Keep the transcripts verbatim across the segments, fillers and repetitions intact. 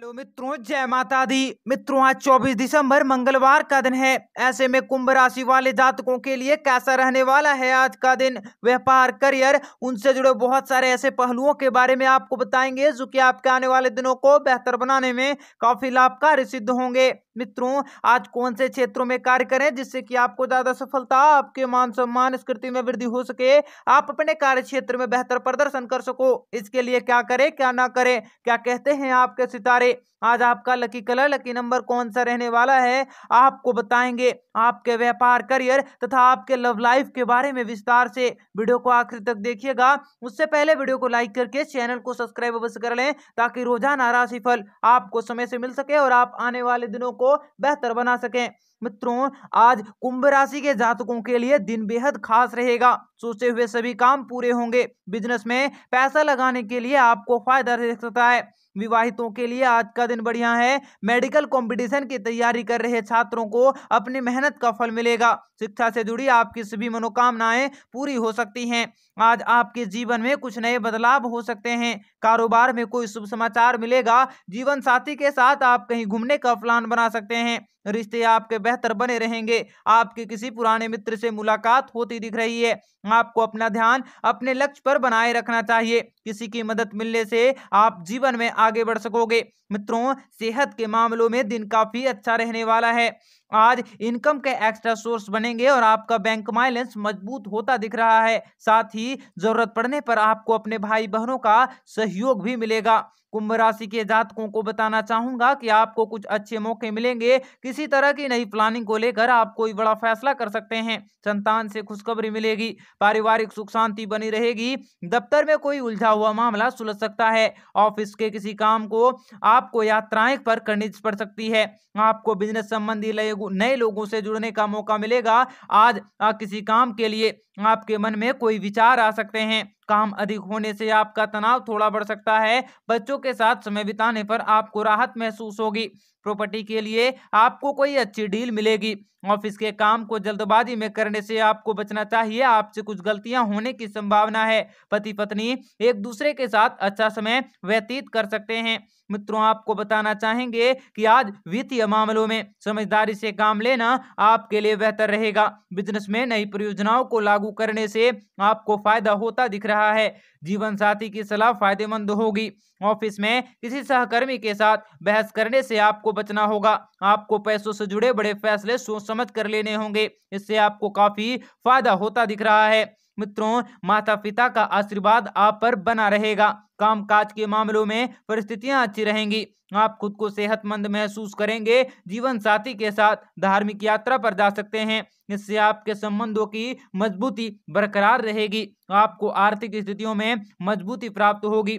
Hello मित्रों, जय माता दी। मित्रों, आज चौबीस दिसंबर मंगलवार का दिन है। ऐसे में कुंभ राशि वाले जातकों के लिए कैसा रहने वाला है आज का दिन। व्यापार, करियर, उनसे जुड़े बहुत सारे ऐसे पहलुओं के बारे में आपको बताएंगे जो कि आपके आने वाले दिनों को बेहतर बनाने में काफी लाभकारी सिद्ध होंगे। मित्रों, आज कौन से क्षेत्रों में कार्य करें जिससे कि आपको ज्यादा सफलता, आपके मान सम्मान, स्थिति में वृद्धि हो सके, आप अपने कार्य क्षेत्र में बेहतर प्रदर्शन कर सको, इसके लिए क्या करें, क्या ना करें, क्या कहते हैं आपके सितारे। आज आपका लकी कलर, लकी नंबर कौन सा रहने वाला है आपको बताएंगे। आपके व्यापार, करियर तथा आपके लव लाइफ के बारे में विस्तार से वीडियो को आखिर तक देखिएगा। उससे पहले वीडियो को लाइक करके चैनल को सब्सक्राइब अवश्य कर लें ताकि रोजाना राशिफल आपको समय से मिल सके और आप आने वाले दिनों को बेहतर बना सकें। मित्रों, आज कुंभ राशि के जातकों के लिए दिन बेहद खास रहेगा। सोचे हुए सभी काम पूरे होंगे। बिजनेस में पैसा लगाने के लिए आपको फायदा दे सकता है। विवाहितों के लिए आज का दिन बढ़िया है। मेडिकल कंपटीशन की तैयारी कर रहे छात्रों को अपनी मेहनत का फल मिलेगा। शिक्षा से जुड़ी आपकी सभी मनोकामनाएं पूरी हो सकती हैं। आज आपके जीवन में कुछ नए बदलाव हो सकते हैं। कारोबार में कोई शुभ समाचार मिलेगा। जीवन साथी के साथ आप कहीं घूमने का प्लान बना सकते हैं। रिश्ते आपके बेहतर बने रहेंगे। आपके किसी पुराने मित्र से मुलाकात होती दिख रही है। आपको अपना ध्यान अपने लक्ष्य पर बनाए रखना चाहिए। किसी की मदद मिलने से आप जीवन में आगे बढ़ सकोगे। मित्रों, सेहत के मामलों में दिन काफी अच्छा रहने वाला है। आज इनकम के एक्स्ट्रा सोर्स बनेंगे और आपका बैंक बैलेंस मजबूत होता दिख रहा है। साथ ही जरूरत पड़ने पर आपको अपने भाई बहनों का सहयोग भी मिलेगा। कुंभ राशि के जातकों को बताना चाहूंगा कि आपको कुछ अच्छे मौके मिलेंगे। किसी तरह की नई प्लानिंग को लेकर आप कोई बड़ा फैसला कर सकते हैं। संतान से खुशखबरी मिलेगी। पारिवारिक सुख शांति बनी रहेगी। दफ्तर में कोई उलझा हुआ मामला सुलझ सकता है। ऑफिस के किसी काम को आपको यात्राएं पर करनी पड़ सकती है। आपको बिजनेस संबंधी नए लोगों से जुड़ने का मौका मिलेगा। आज किसी काम के लिए आपके मन में कोई विचार आ सकते हैं। काम अधिक होने से आपका तनाव थोड़ा बढ़ सकता है। बच्चों के साथ समय बिताने पर आपको राहत महसूस होगी। प्रॉपर्टी के लिए आपको कोई अच्छी डील मिलेगी। ऑफिस के काम को जल्दबाजी में करने से आपको बचना चाहिए। आपसे कुछ गलतियां होने की संभावना है। पति पत्नी एक दूसरे के साथ अच्छा समय व्यतीत कर सकते हैं। मित्रों, आपको बताना चाहेंगे कि आज वित्तीय मामलों में समझदारी से काम लेना आपके लिए बेहतर रहेगा। बिजनेस में नई परियोजनाओं को लागू करने से आपको फायदा होता दिख रहा है। जीवन साथी की सलाह फायदेमंद होगी। ऑफिस में किसी सहकर्मी के साथ बहस करने से आपको बचना होगा। आपको पैसों से जुड़े बड़े फैसले सोच समझ कर लेने होंगे। इससे आपको काफी फायदा होता दिख रहा है। मित्रों, माता पिता का आशीर्वाद आप पर बना रहेगा। कामकाज के मामलों में परिस्थितियां अच्छी रहेंगी। आप खुद को सेहतमंद महसूस करेंगे। जीवन साथी के साथ धार्मिक यात्रा पर जा सकते हैं। इससे आपके संबंधों की मजबूती बरकरार रहेगी। आपको आर्थिक स्थितियों में मजबूती प्राप्त होगी।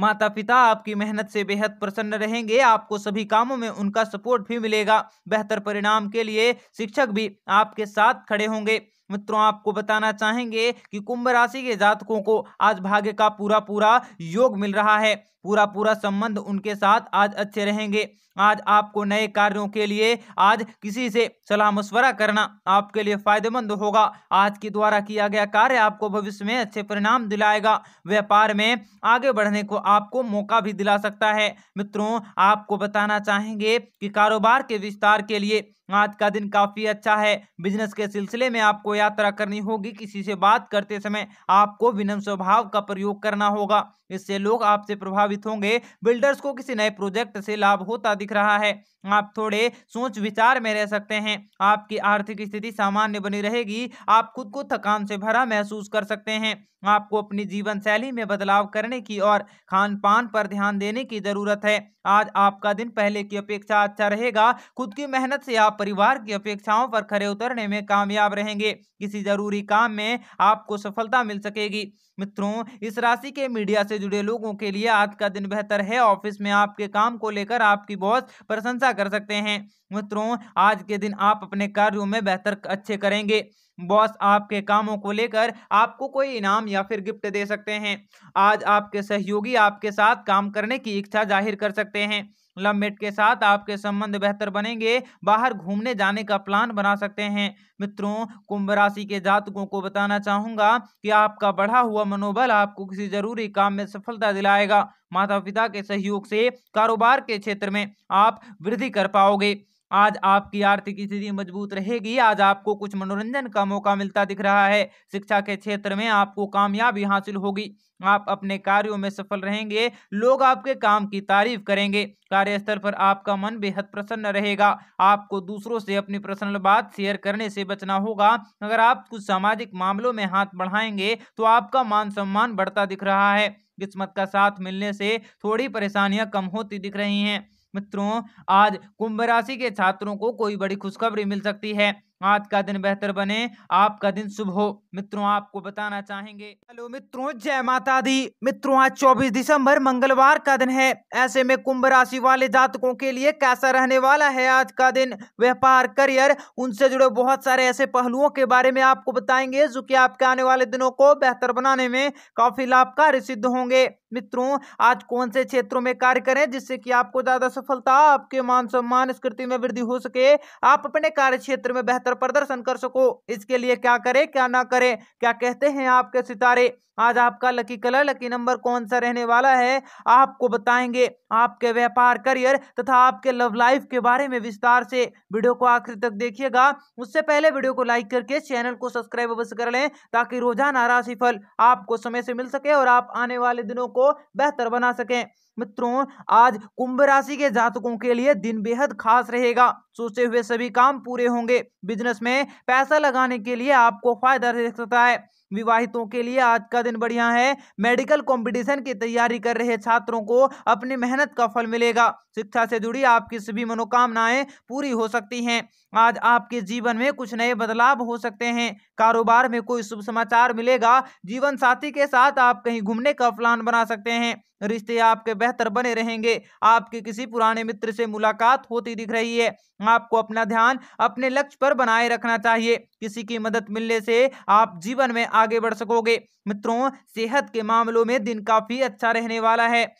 माता पिता आपकी मेहनत से बेहद प्रसन्न रहेंगे। आपको सभी कामों में उनका सपोर्ट भी मिलेगा। बेहतर परिणाम के लिए शिक्षक भी आपके साथ खड़े होंगे। मित्रों, आपको बताना चाहेंगे कि कुंभ राशि के जातकों को आज भाग्य का पूरा पूरा योग मिल रहा है। पूरा पूरा संबंध उनके साथ आज अच्छे रहेंगे। आज आपको नए कार्यों के लिए आज किसी से सलाह मशवरा करना आपके लिए फायदेमंद होगा। आज के द्वारा किया गया कार्य आपको भविष्य में अच्छे परिणाम दिलाएगा। व्यापार में आगे बढ़ने को आपको मौका भी दिला सकता है। मित्रों, आपको बताना चाहेंगे कि कारोबार के विस्तार के लिए आज का दिन काफी अच्छा है। बिजनेस के सिलसिले में आपको यात्रा करनी होगी। किसी से बात करते समय आपको विनम्र स्वभाव का प्रयोग करना होगा। इससे लोग आपसे प्रभावित होंगे। बिल्डर्स को किसी नए प्रोजेक्ट से लाभ होता दिख रहा है। आप थोड़े सोच विचार में रह सकते हैं। आपकी आर्थिक स्थिति सामान्य बनी रहेगी। आप खुद को थकान से भरा महसूस कर सकते हैं। आपको अपनी जीवन शैली में बदलाव करने की और खान पान पर ध्यान देने की जरूरत है। आज आपका दिन पहले की अपेक्षा अच्छा रहेगा। खुद की मेहनत से आप परिवार की अपेक्षाओं पर खरे उतरने में कामयाब रहेंगे। किसी जरूरी काम में आपको सफलता मिल सकेगी। मित्रों, इस राशि के मीडिया से जुड़े लोगों के लिए आज का दिन बेहतर है। ऑफिस में आपके काम को लेकर आपकी बॉस प्रशंसा कर सकते हैं। मित्रों, आज के दिन आप अपने कार्यों में बेहतर अच्छे करेंगे। बॉस आपके कामों को लेकर आपको कोई इनाम या फिर गिफ्ट दे सकते हैं। आज आपके सहयोगी आपके साथ काम करने की इच्छा जाहिर कर सकते हैं। लवमेट के साथ आपके संबंध बेहतर बनेंगे। बाहर घूमने जाने का प्लान बना सकते हैं। मित्रों, कुंभ राशि के जातकों को बताना चाहूंगा कि आपका बढ़ा हुआ मनोबल आपको किसी जरूरी काम में सफलता दिलाएगा। माता पिता के सहयोग से कारोबार के क्षेत्र में आप वृद्धि कर पाओगे। आज आपकी आर्थिक स्थिति मजबूत रहेगी। आज आपको कुछ मनोरंजन का मौका मिलता दिख रहा है। शिक्षा के क्षेत्र में आपको कामयाबी हासिल होगी। आप अपने कार्यों में सफल रहेंगे। लोग आपके काम की तारीफ करेंगे। कार्यस्थल पर आपका मन बेहद प्रसन्न रहेगा। आपको दूसरों से अपनी पर्सनल बात शेयर करने से बचना होगा। अगर आप कुछ सामाजिक मामलों में हाथ बढ़ाएंगे तो आपका मान सम्मान बढ़ता दिख रहा है। किस्मत का साथ मिलने से थोड़ी परेशानियां कम होती दिख रही हैं। मित्रों, आज कुंभ राशि के छात्रों को कोई बड़ी खुशखबरी मिल सकती है। आज का दिन बेहतर बने, आपका दिन शुभ हो। मित्रों, आपको बताना चाहेंगे। हेलो मित्रों, जय माता दी। मित्रों, आज चौबीस दिसंबर मंगलवार का दिन है। ऐसे में कुंभ राशि वाले जातकों के लिए कैसा रहने वाला है आज का दिन? व्यापार, करियर, उनसे जुड़े बहुत सारे ऐसे पहलुओं के बारे में आपको बताएंगे जो कि आपके आने वाले दिनों को बेहतर बनाने में काफी लाभकारी सिद्ध होंगे। मित्रों, आज कौन से क्षेत्रों में कार्य करें जिससे कि आपको ज्यादा सफलता, आपके मान सम्मान, स्थिति में वृद्धि हो सके, आप अपने कार्य क्षेत्र में बेहतर प्रदर्शन कर सको, इसके लिए क्या करें, क्या ना करें, क्या कहते हैं आपके सितारे, आज आपका लकी कलर, लकी नंबर कौन सा रहने वाला है, आपको बताएंगे। आपके व्यापार, करियर तथा आपके लव लाइफ के बारे में विस्तार से वीडियो को आखिर तक देखिएगा। उससे पहले वीडियो को लाइक करके चैनल को सब्सक्राइब अवश्य कर लें ताकि रोजाना राशिफल आपको समय से मिल सके और आप आने वाले दिनों को बेहतर बना सकें। मित्रों, आज कुंभ राशि के जातकों के लिए दिन बेहद खास रहेगा। सोचे हुए सभी काम पूरे होंगे। बिजनेस में पैसा लगाने के लिए आपको फायदा दे सकता है। विवाहितों के लिए आज का दिन बढ़िया है। मेडिकल कंपटीशन की तैयारी कर रहे छात्रों को अपनी मेहनत का फल मिलेगा। शिक्षा से जुड़ी आपकी सभी मनोकामनाएं पूरी हो सकती हैं। आज आपके जीवन में कुछ नए बदलाव हो सकते हैं। कारोबार में कोई शुभ समाचार मिलेगा। जीवन साथी के साथ आप कहीं घूमने का प्लान बना सकते हैं। रिश्ते आपके बेहतर बने रहेंगे। आपके किसी पुराने मित्र से मुलाकात होती दिख रही है। आपको अपना ध्यान अपने लक्ष्य पर बनाए रखना चाहिए। किसी की मदद मिलने से आप जीवन में आगे बढ़ सकोगे। मित्रों, सेहत के मामलों में दिन काफी अच्छा रहने वाला है।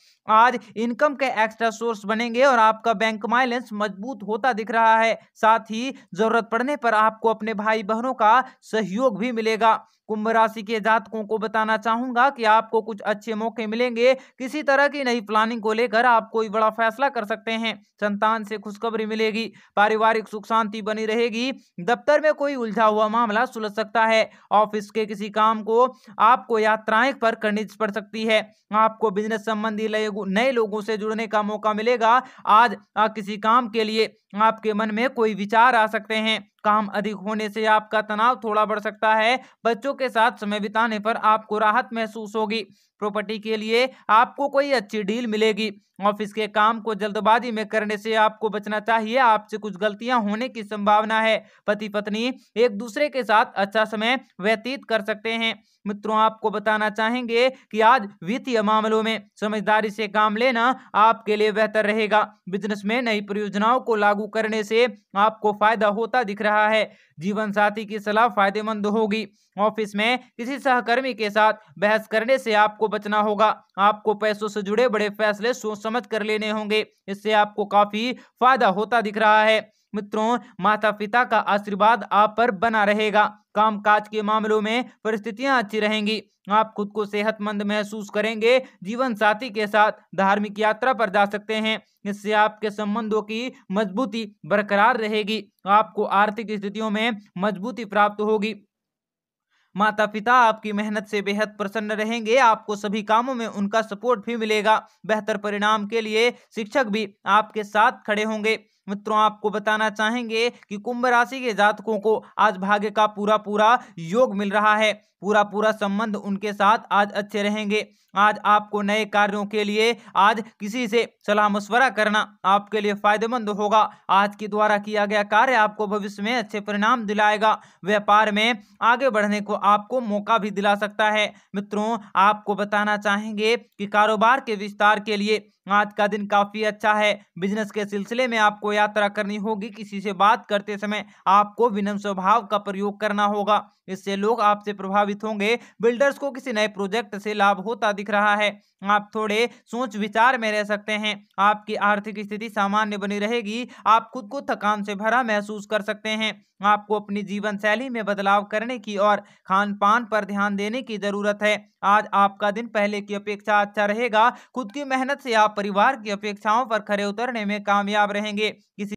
आज इनकम के एक्स्ट्रा सोर्स बनेंगे और आपका बैंक बैलेंस मजबूत होता दिख रहा है। साथ ही जरूरत पड़ने पर आपको अपने भाई बहनों का सहयोग भी मिलेगा। कुंभ राशि के जातकों को बताना चाहूंगा कि आपको कुछ अच्छे मौके मिलेंगे। किसी तरह की नई प्लानिंग को लेकर आप कोई बड़ा फैसला कर सकते हैं। संतान से खुशखबरी मिलेगी। पारिवारिक सुख शांति बनी रहेगी। दफ्तर में कोई उलझा हुआ मामला सुलझ सकता है। ऑफिस के किसी काम को आपको यात्राएं पर करनी पड़ सकती है। आपको बिजनेस संबंधी नए लोगों से जुड़ने का मौका मिलेगा। आज किसी काम के लिए आपके मन में कोई विचार आ सकते हैं। काम अधिक होने से आपका तनाव थोड़ा बढ़ सकता है। बच्चों के साथ समय बिताने पर आपको राहत महसूस होगी। प्रॉपर्टी के लिए आपको कोई अच्छी डील मिलेगी। ऑफिस के काम को जल्दबाजी में करने से आपको बचना चाहिए। आपसे कुछ गलतियां होने की संभावना है। पति पत्नी एक दूसरे के साथ अच्छा समय व्यतीत कर सकते हैं। मित्रों, आपको बताना चाहेंगे कि आज वित्तीय मामलों में समझदारी से काम लेना आपके लिए बेहतर रहेगा। बिजनेस में नई परियोजनाओं को लागू करने से आपको फायदा होता दिख रहा है। जीवन साथी की सलाह फायदेमंद होगी। ऑफिस में किसी सहकर्मी के साथ बहस करने से आपको बचना होगा। आपको पैसों से जुड़े बड़े फैसले सोच समझ कर लेने होंगे। इससे आपको काफी फायदा होता दिख रहा है। मित्रों, माता पिता का आशीर्वाद आप पर बना रहेगा। कामकाज के मामलों में परिस्थितियां अच्छी रहेंगी। आप खुद को सेहतमंद महसूस करेंगे। जीवन साथी के साथ धार्मिक यात्रा पर जा सकते हैं। इससे आपके संबंधों की मजबूती बरकरार रहेगी। आपको आर्थिक स्थितियों में मजबूती प्राप्त होगी। माता पिता आपकी मेहनत से बेहद प्रसन्न रहेंगे। आपको सभी कामों में उनका सपोर्ट भी मिलेगा। बेहतर परिणाम के लिए शिक्षक भी आपके साथ खड़े होंगे। मित्रों, आपको बताना चाहेंगे कि कुंभ राशि के जातकों को आज भाग्य का पूरा पूरा योग मिल रहा है। पूरा पूरा संबंध उनके साथ आज अच्छे रहेंगे। आज आपको नए कार्यों के लिए आज किसी से सलाह मशवरा करना आपके लिए फायदेमंद होगा। आज के द्वारा किया गया कार्य आपको भविष्य में अच्छे परिणाम दिलाएगा। व्यापार में आगे बढ़ने को आपको मौका भी दिला सकता है। मित्रों, आपको बताना चाहेंगे कि कारोबार के विस्तार के लिए आज का दिन काफी अच्छा है। बिजनेस के सिलसिले में आपको यात्रा करनी होगी, किसी से बात करते समय आपको विनम्र स्वभाव का प्रयोग करना होगा, इससे लोग आपसे प्रभावित होंगे। बिल्डर्स को किसी नए प्रोजेक्ट से लाभ होता दिख रहा है। आप थोड़े सोच विचार में रह सकते हैं। आपकी आर्थिक स्थिति सामान्य बनी रहेगी। आप खुद को थकान से भरा महसूस कर सकते हैं। आपको अपनी जीवन शैली में बदलाव करने की और खान पान पर ध्यान देने की जरूरत है। आज आपका दिन पहले की अपेक्षा अच्छा रहेगा। खुद की मेहनत से आप परिवार की अपेक्षाओं पर खरे उतरने में कामयाब रहेंगे। किसी